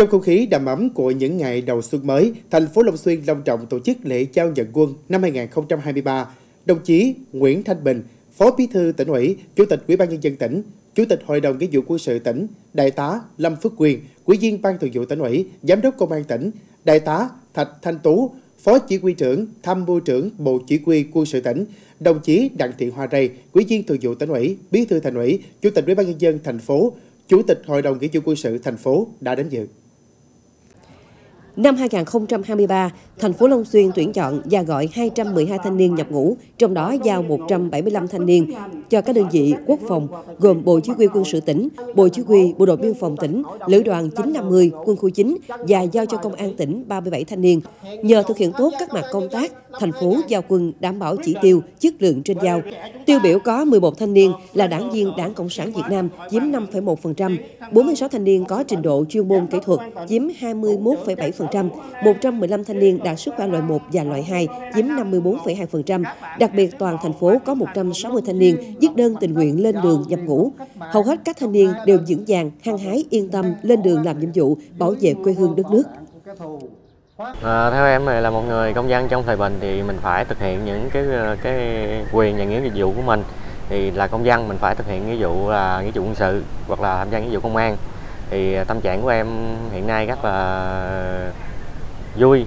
Trong không khí đầm ấm của những ngày đầu xuân mới, thành phố Long Xuyên long trọng tổ chức lễ trao nhận quân năm 2023. Đồng chí Nguyễn Thanh Bình, Phó Bí thư Tỉnh ủy, Chủ tịch Ủy ban Nhân dân tỉnh, Chủ tịch Hội đồng Nghĩa vụ Quân sự tỉnh, Đại tá Lâm Phước Quyền, Ủy viên Ban Thường vụ Tỉnh ủy, Giám đốc Công an tỉnh, Đại tá Thạch Thanh Tú, Phó Chỉ huy trưởng, Tham mưu trưởng Bộ Chỉ huy Quân sự tỉnh, đồng chí Đặng Thị Hoa Rây, Ủy viên Thường vụ Tỉnh ủy, Bí thư Thành ủy, Chủ tịch Ủy ban Nhân dân thành phố, Chủ tịch Hội đồng Nghĩa vụ Quân sự thành phố đã đến dự. Năm 2023, thành phố Long Xuyên tuyển chọn và gọi 212 thanh niên nhập ngũ, trong đó giao 175 thanh niên cho các đơn vị quốc phòng gồm Bộ Chỉ huy Quân sự tỉnh, Bộ Chỉ huy Bộ đội Biên phòng tỉnh, Lữ đoàn 950, Quân khu 9 và giao cho Công an tỉnh 37 thanh niên. Nhờ thực hiện tốt các mặt công tác, thành phố giao quân đảm bảo chỉ tiêu, chất lượng trên giao. Tiêu biểu có 11 thanh niên là đảng viên Đảng Cộng sản Việt Nam chiếm 5,1%, 46 thanh niên có trình độ chuyên môn kỹ thuật chiếm 21,7%. 115 thanh niên đạt sức khỏe loại 1 và loại 2 chiếm 54,2%. Đặc biệt toàn thành phố có 160 thanh niên viết đơn tình nguyện lên đường nhập ngũ. Hầu hết các thanh niên đều vững vàng, hăng hái, yên tâm lên đường làm nhiệm vụ bảo vệ quê hương đất nước. Theo em là một người công dân trong thời bình thì mình phải thực hiện những cái quyền và nghĩa vụ của mình. Thì là công dân mình phải thực hiện nghĩa vụ quân sự hoặc là tham gia nghĩa vụ công an. Thì tâm trạng của em hiện nay rất là vui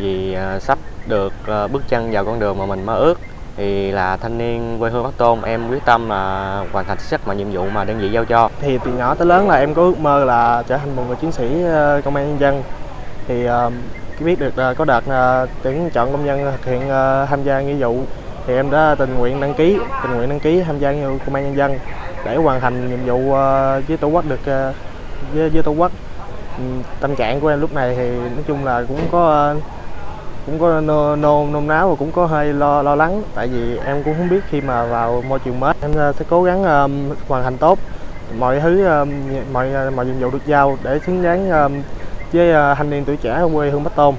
vì sắp được bước chân vào con đường mà mình mơ ước. Thì là thanh niên quê hương Bắc Tôn, em quyết tâm là hoàn thành xuất sắc mọi nhiệm vụ mà đơn vị giao cho. Thì từ nhỏ tới lớn là em có ước mơ là trở thành một người chiến sĩ công an nhân dân. Thì biết được có đợt tuyển chọn công dân thực hiện tham gia nghĩa vụ thì em đã tình nguyện đăng ký tham gia nghĩa vụ công an nhân dân để hoàn thành nhiệm vụ với tổ quốc với tổ quốc. Tâm trạng của em lúc này thì nói chung là cũng có nôn náo và cũng có hơi lo lắng, tại vì em cũng không biết khi mà vào môi trường mới. Em sẽ cố gắng hoàn thành tốt mọi thứ, mọi nhiệm vụ được giao để xứng đáng với thanh niên tuổi trẻ quê hương Bắc Tôn.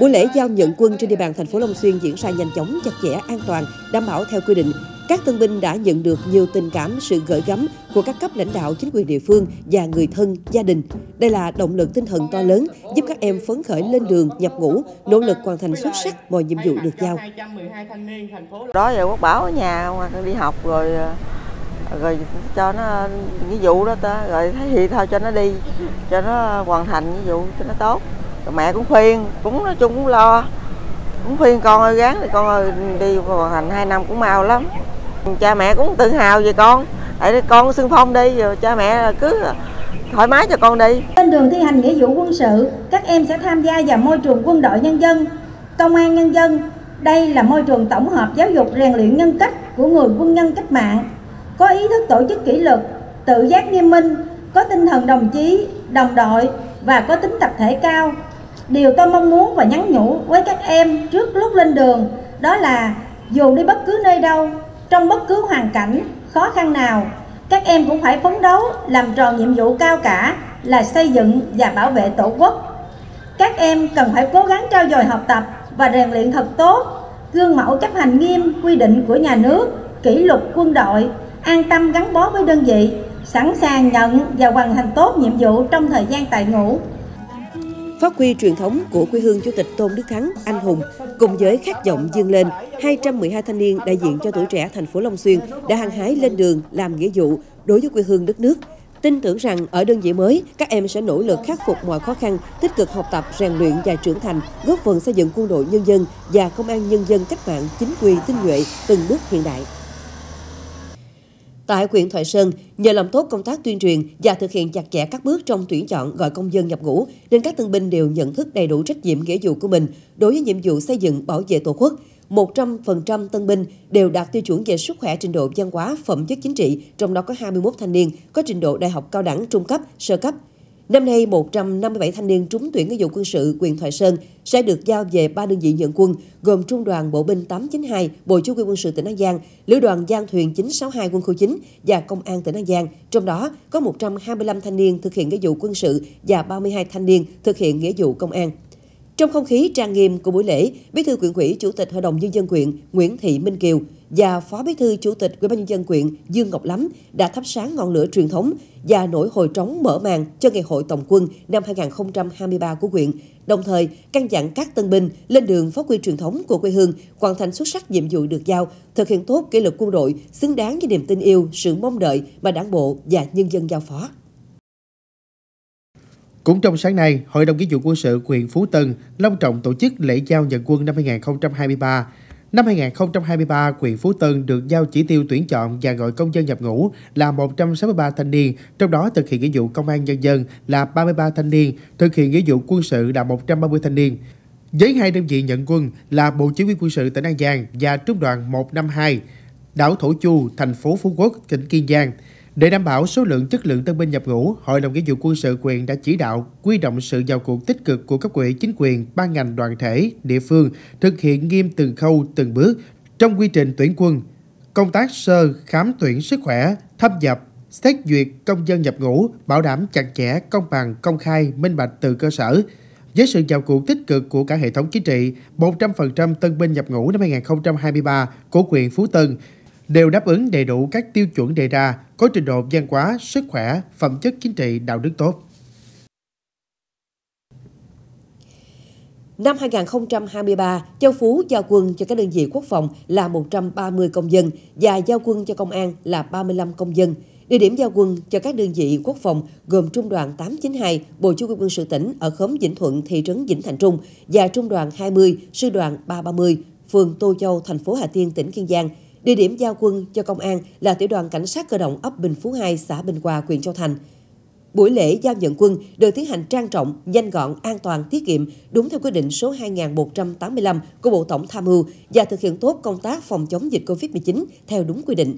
Buổi lễ giao nhận quân trên địa bàn thành phố Long Xuyên diễn ra nhanh chóng, chặt chẽ, an toàn, đảm bảo theo quy định. Các tân binh đã nhận được nhiều tình cảm, sự gửi gắm của các cấp lãnh đạo chính quyền địa phương và người thân, gia đình. Đây là động lực tinh thần to lớn giúp các em phấn khởi lên đường nhập ngũ, nỗ lực hoàn thành xuất sắc mọi nhiệm vụ được giao. Đó giờ Quốc Bảo ở nhà hoặc đi học rồi cho nó nghĩa vụ đó ta, rồi thấy thì thôi cho nó đi, cho nó hoàn thành nghĩa vụ cho nó tốt. Rồi mẹ cũng khuyên, cũng nói chung cũng lo. Cũng khuyên con ơi gắng thì con ơi, đi hoàn thành 2 năm cũng mau lắm. Cha mẹ cũng tự hào về con, để con xưng phong đi, rồi cha mẹ cứ thoải mái cho con đi. Trên đường thi hành nghĩa vụ quân sự, các em sẽ tham gia vào môi trường quân đội nhân dân, công an nhân dân. Đây là môi trường tổng hợp giáo dục rèn luyện nhân cách của người quân nhân cách mạng, có ý thức tổ chức kỷ luật, tự giác nghiêm minh, có tinh thần đồng chí, đồng đội và có tính tập thể cao. Điều tôi mong muốn và nhắn nhủ với các em trước lúc lên đường đó là dù đi bất cứ nơi đâu, trong bất cứ hoàn cảnh khó khăn nào, các em cũng phải phấn đấu làm tròn nhiệm vụ cao cả là xây dựng và bảo vệ Tổ quốc. Các em cần phải cố gắng trau dồi học tập và rèn luyện thật tốt, gương mẫu chấp hành nghiêm quy định của nhà nước, kỷ luật quân đội, an tâm gắn bó với đơn vị, sẵn sàng nhận và hoàn thành tốt nhiệm vụ trong thời gian tại ngũ. Phát huy truyền thống của quê hương Chủ tịch Tôn Đức Thắng, anh hùng, cùng với khát vọng vươn lên, 212 thanh niên đại diện cho tuổi trẻ thành phố Long Xuyên đã hăng hái lên đường làm nghĩa vụ đối với quê hương đất nước. Tin tưởng rằng ở đơn vị mới, các em sẽ nỗ lực khắc phục mọi khó khăn, tích cực học tập, rèn luyện và trưởng thành, góp phần xây dựng quân đội nhân dân và công an nhân dân cách mạng chính quy tinh nhuệ từng bước hiện đại. Tại huyện Thoại Sơn, nhờ làm tốt công tác tuyên truyền và thực hiện chặt chẽ các bước trong tuyển chọn gọi công dân nhập ngũ, nên các tân binh đều nhận thức đầy đủ trách nhiệm nghĩa vụ của mình đối với nhiệm vụ xây dựng bảo vệ Tổ quốc. 100% tân binh đều đạt tiêu chuẩn về sức khỏe, trình độ văn hóa, phẩm chất chính trị, trong đó có 21 thanh niên có trình độ đại học, cao đẳng, trung cấp, sơ cấp. Năm nay, 157 thanh niên trúng tuyển nghĩa vụ quân sự huyện Thoại Sơn sẽ được giao về 3 đơn vị nhận quân, gồm Trung đoàn Bộ binh 892, Bộ Chỉ huy Quân sự tỉnh An Giang, Lữ đoàn Giang Thuyền 962 Quân khu 9 và Công an tỉnh An Giang. Trong đó có 125 thanh niên thực hiện nghĩa vụ quân sự và 32 thanh niên thực hiện nghĩa vụ công an. Trong không khí trang nghiêm của buổi lễ, Bí thư Huyện ủy, Chủ tịch Hội đồng Nhân dân huyện Nguyễn Thị Minh Kiều và Phó Bí thư Chủ tịch Ủy ban Nhân dân huyện Dương Ngọc Lắm đã thắp sáng ngọn lửa truyền thống và nổi hồi trống mở màn cho Ngày hội Tổng quân năm 2023 của huyện, đồng thời căn dặn các tân binh lên đường phát huy truyền thống của quê hương, hoàn thành xuất sắc nhiệm vụ được giao, thực hiện tốt kỷ luật quân đội, xứng đáng với niềm tin yêu, sự mong đợi mà Đảng bộ và nhân dân giao phó. Cũng trong sáng nay, Hội đồng Chỉ huy Quân sự huyện Phú Tân long trọng tổ chức lễ giao nhận quân năm 2023. Năm 2023, huyện Phú Tân được giao chỉ tiêu tuyển chọn và gọi công dân nhập ngũ là 163 thanh niên, trong đó thực hiện nghĩa vụ công an nhân dân là 33 thanh niên, thực hiện nghĩa vụ quân sự là 130 thanh niên. Với hai đơn vị nhận quân là Bộ Chỉ huy Quân sự tỉnh An Giang và Trung đoàn 152, đảo Thổ Chu, thành phố Phú Quốc, tỉnh Kiên Giang. Để đảm bảo số lượng chất lượng tân binh nhập ngũ, Hội đồng Chỉ huy Quân sự huyện đã chỉ đạo huy động sự vào cuộc tích cực của cấp ủy chính quyền, ban ngành đoàn thể, địa phương, thực hiện nghiêm từng khâu từng bước trong quy trình tuyển quân, công tác sơ, khám tuyển sức khỏe, thâm nhập, xét duyệt công dân nhập ngũ, bảo đảm chặt chẽ, công bằng, công khai, minh bạch từ cơ sở. Với sự vào cuộc tích cực của cả hệ thống chính trị, 100% tân binh nhập ngũ năm 2023 của huyện Phú Tân đều đáp ứng đầy đủ các tiêu chuẩn đề ra, có trình độ văn hóa, sức khỏe, phẩm chất chính trị, đạo đức tốt. Năm 2023, Châu Phú giao quân cho các đơn vị quốc phòng là 130 công dân và giao quân cho công an là 35 công dân. Địa điểm giao quân cho các đơn vị quốc phòng gồm Trung đoàn 892, Bộ Chỉ huy Quân sự tỉnh ở khóm Vĩnh Thuận, thị trấn Vĩnh Thành Trung và Trung đoàn 20, Sư đoàn 330, phường Tô Châu, thành phố Hà Tiên, tỉnh Kiên Giang. Địa điểm giao quân cho công an là Tiểu đoàn Cảnh sát cơ động ấp Bình Phú 2, xã Bình Hòa, huyện Châu Thành. Buổi lễ giao nhận quân được tiến hành trang trọng, nhanh gọn, an toàn, tiết kiệm, đúng theo quy định số 2185 của Bộ Tổng Tham mưu và thực hiện tốt công tác phòng chống dịch Covid-19 theo đúng quy định.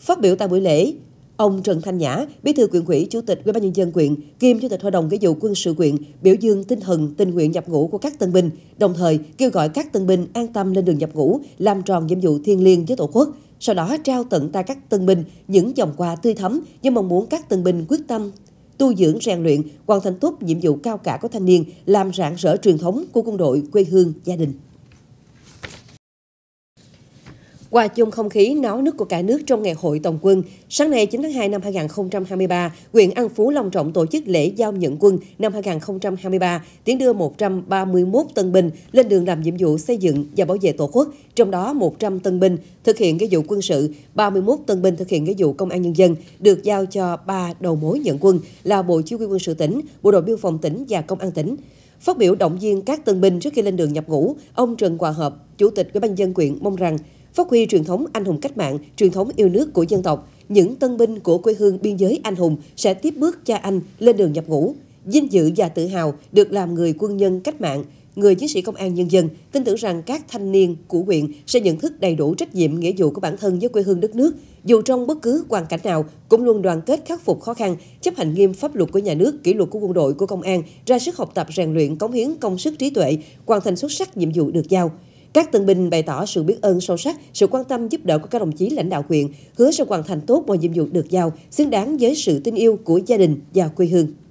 Phát biểu tại buổi lễ, ông Trần Thanh Nhã, Bí thư Huyện ủy, Chủ tịch Ủy ban nhân dân huyện, kiêm Chủ tịch Hội đồng Nghĩa vụ Quân sự huyện, biểu dương tinh thần tình nguyện nhập ngũ của các tân binh, đồng thời kêu gọi các tân binh an tâm lên đường nhập ngũ, làm tròn nhiệm vụ thiêng liêng với Tổ quốc. Sau đó trao tận tay các tân binh những vòng quà tươi thắm, nhưng mong muốn các tân binh quyết tâm tu dưỡng rèn luyện, hoàn thành tốt nhiệm vụ cao cả của thanh niên, làm rạng rỡ truyền thống của quân đội, quê hương, gia đình. Hòa chung không khí náo nức của cả nước trong ngày hội Tổng quân, sáng nay 9 tháng 2 năm 2023, huyện An Phú long trọng tổ chức lễ giao nhận quân năm 2023, tiến đưa 131 tân binh lên đường làm nhiệm vụ xây dựng và bảo vệ Tổ quốc, trong đó 100 tân binh thực hiện nghĩa vụ quân sự, 31 tân binh thực hiện nghĩa vụ công an nhân dân, được giao cho 3 đầu mối nhận quân là Bộ Chỉ huy Quân sự tỉnh, Bộ đội Biên phòng tỉnh và Công an tỉnh. Phát biểu động viên các tân binh trước khi lên đường nhập ngũ, ông Trần Hòa Hợp, Chủ tịch Ủy ban nhân dân huyện mong rằng phát huy truyền thống anh hùng cách mạng, truyền thống yêu nước của dân tộc, những tân binh của quê hương biên giới anh hùng sẽ tiếp bước cha anh lên đường nhập ngũ, vinh dự và tự hào được làm người quân nhân cách mạng, người chiến sĩ công an nhân dân, tin tưởng rằng các thanh niên của huyện sẽ nhận thức đầy đủ trách nhiệm nghĩa vụ của bản thân với quê hương đất nước, dù trong bất cứ hoàn cảnh nào cũng luôn đoàn kết khắc phục khó khăn, chấp hành nghiêm pháp luật của nhà nước, kỷ luật của quân đội, của công an, ra sức học tập rèn luyện, cống hiến công sức trí tuệ, hoàn thành xuất sắc nhiệm vụ được giao. Các tân binh bày tỏ sự biết ơn sâu sắc, sự quan tâm giúp đỡ của các đồng chí lãnh đạo huyện, hứa sẽ hoàn thành tốt mọi nhiệm vụ được giao, xứng đáng với sự tin yêu của gia đình và quê hương.